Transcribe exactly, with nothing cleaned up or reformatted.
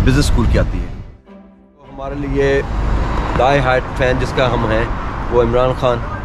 Business school की आती है। तो हमारे लिए दाएं हार्ट फैन जिसका हम हैं वो इमरान खान